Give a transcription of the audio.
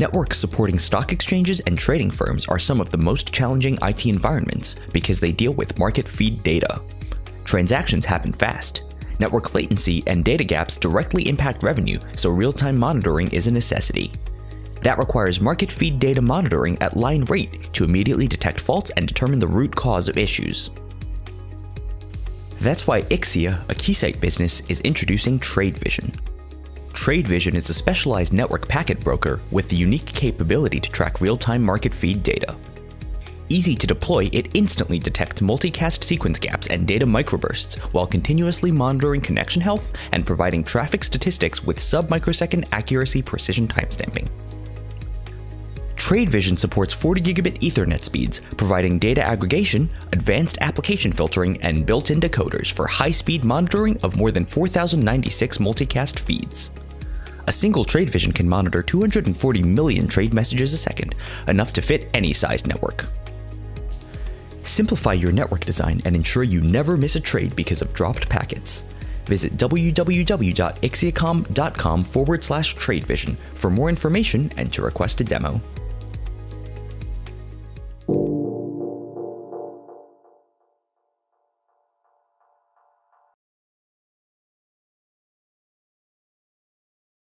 Networks supporting stock exchanges and trading firms are some of the most challenging IT environments because they deal with market feed data. Transactions happen fast. Network latency and data gaps directly impact revenue, so real-time monitoring is a necessity. That requires market feed data monitoring at line rate to immediately detect faults and determine the root cause of issues. That's why Ixia, a Keysight business, is introducing TradeVision. TradeVision is a specialized network packet broker with the unique capability to track real-time market feed data. Easy to deploy, it instantly detects multicast sequence gaps and data microbursts while continuously monitoring connection health and providing traffic statistics with sub-microsecond accuracy precision timestamping. TradeVision supports 40 gigabit Ethernet speeds, providing data aggregation, advanced application filtering, and built-in decoders for high-speed monitoring of more than 4,096 multicast feeds. A single TradeVision can monitor 240 million trade messages a second, enough to fit any size network. Simplify your network design and ensure you never miss a trade because of dropped packets. Visit www.ixiacom.com/TradeVision for more information and to request a demo.